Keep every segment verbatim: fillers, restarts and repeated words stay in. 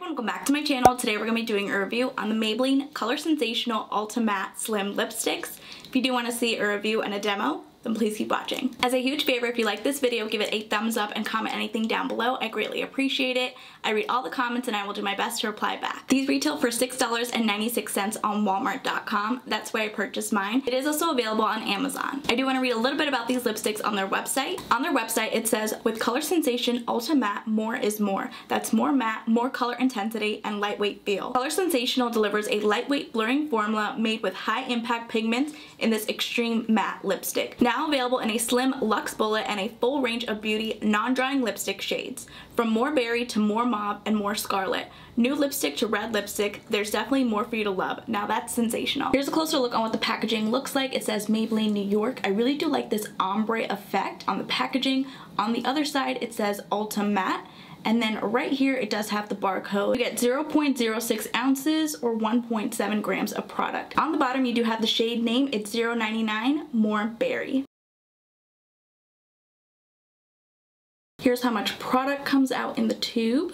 Welcome back to my channel. Today we're going to be doing a review on the Maybelline Color Sensational Ultimatte Slim Lipsticks. If you do want to see a review and a demo, then please keep watching. As a huge favor, if you like this video, give it a thumbs up and comment anything down below. I greatly appreciate it. I read all the comments and I will do my best to reply back. These retail for six ninety-six on walmart dot com. That's where I purchased mine. It is also available on Amazon. I do want to read a little bit about these lipsticks on their website. On their website, it says, with Color Sensation Ultimatte, more is more. That's more matte, more color intensity, and lightweight feel. Color Sensational delivers a lightweight blurring formula made with high impact pigments in this extreme matte lipstick. Now available in a slim luxe bullet and a full range of beauty non-drying lipstick shades, from more berry to more mauve and more scarlet. New lipstick to red lipstick, there's definitely more for you to love. Now that's sensational. Here's a closer look on what the packaging looks like. It says Maybelline New York. I really do like this ombre effect on the packaging. On the other side it says Ultimatte, and then right here it does have the barcode. You get zero point zero six ounces or one point seven grams of product. On the bottom you do have the shade name. It's zero ninety-nine More Berry. Here's how much product comes out in the tube.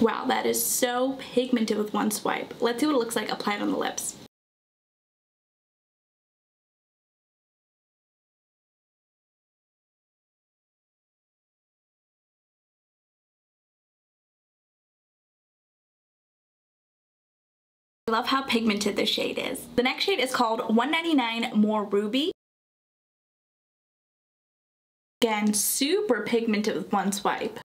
Wow, that is so pigmented with one swipe. Let's see what it looks like applied on the lips. I love how pigmented this shade is. The next shade is called one ninety-nine More Ruby. Again, super pigmented with one swipe.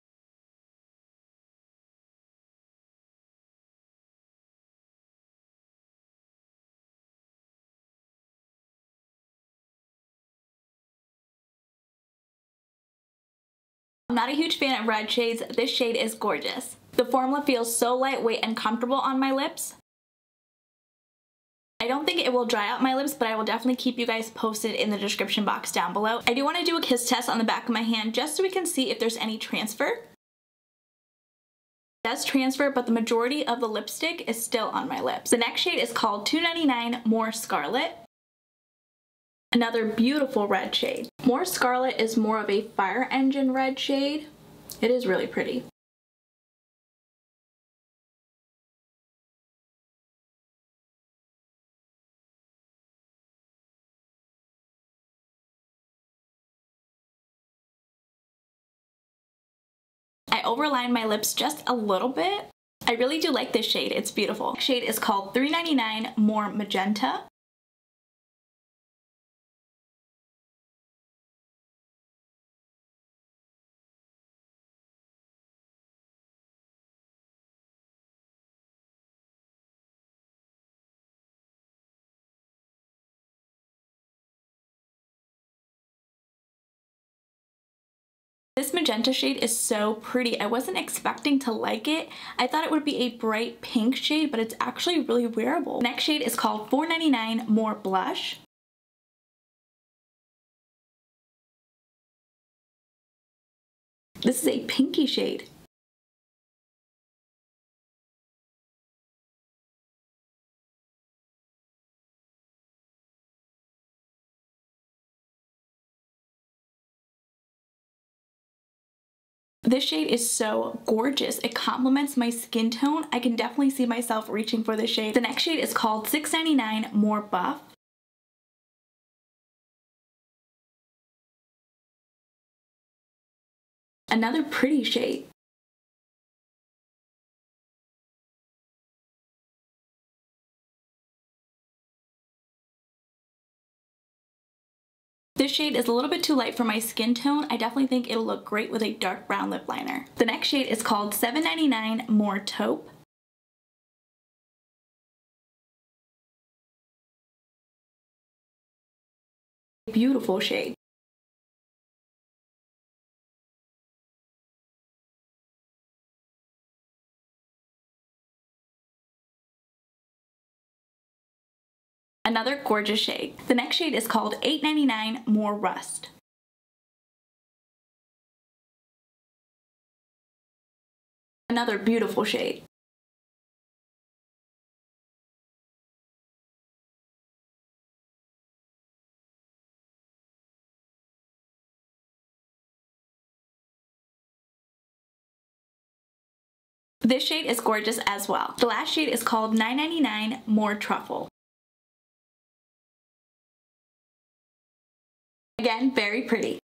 I'm not a huge fan of red shades. This shade is gorgeous. The formula feels so lightweight and comfortable on my lips. I don't think it will dry out my lips, but I will definitely keep you guys posted in the description box down below. I do want to do a kiss test on the back of my hand just so we can see if there's any transfer. It does transfer, but the majority of the lipstick is still on my lips. The next shade is called two ninety-nine More Scarlet. Another beautiful red shade. More Scarlet is more of a fire engine red shade. It is really pretty. Overline my lips just a little bit. I really do like this shade. It's beautiful. The shade is called three ninety-nine More Magenta. This magenta shade is so pretty. I wasn't expecting to like it. I thought it would be a bright pink shade, but it's actually really wearable. The next shade is called four ninety-nine More Blush. This is a pinky shade. This shade is so gorgeous. It complements my skin tone. I can definitely see myself reaching for this shade. The next shade is called six ninety-nine More Buff. Another pretty shade. This shade is a little bit too light for my skin tone. I definitely think it'll look great with a dark brown lip liner. The next shade is called seven ninety-nine More Taupe. Beautiful shade. Another gorgeous shade. The next shade is called eight ninety-nine More Rust. Another beautiful shade. This shade is gorgeous as well. The last shade is called nine ninety-nine More Truffle. Again, very pretty.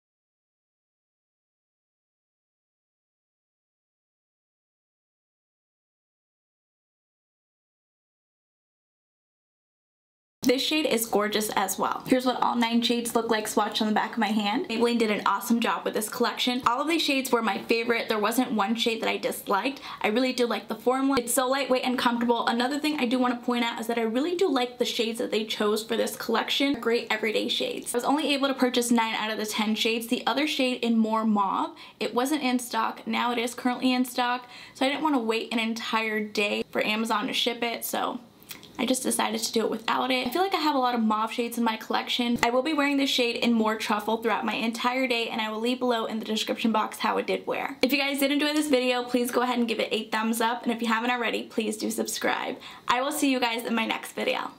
This shade is gorgeous as well. Here's what all nine shades look like swatched on the back of my hand. Maybelline did an awesome job with this collection. All of these shades were my favorite. There wasn't one shade that I disliked. I really do like the formula. It's so lightweight and comfortable. Another thing I do want to point out is that I really do like the shades that they chose for this collection. Great everyday shades. I was only able to purchase nine out of the ten shades. The other shade in More Mauve, it wasn't in stock. Now it is currently in stock. So I didn't want to wait an entire day for Amazon to ship it. So I just decided to do it without it. I feel like I have a lot of mauve shades in my collection. I will be wearing this shade in More Truffle throughout my entire day, and I will leave below in the description box how it did wear. If you guys did enjoy this video, please go ahead and give it a thumbs up, and if you haven't already, please do subscribe. I will see you guys in my next video.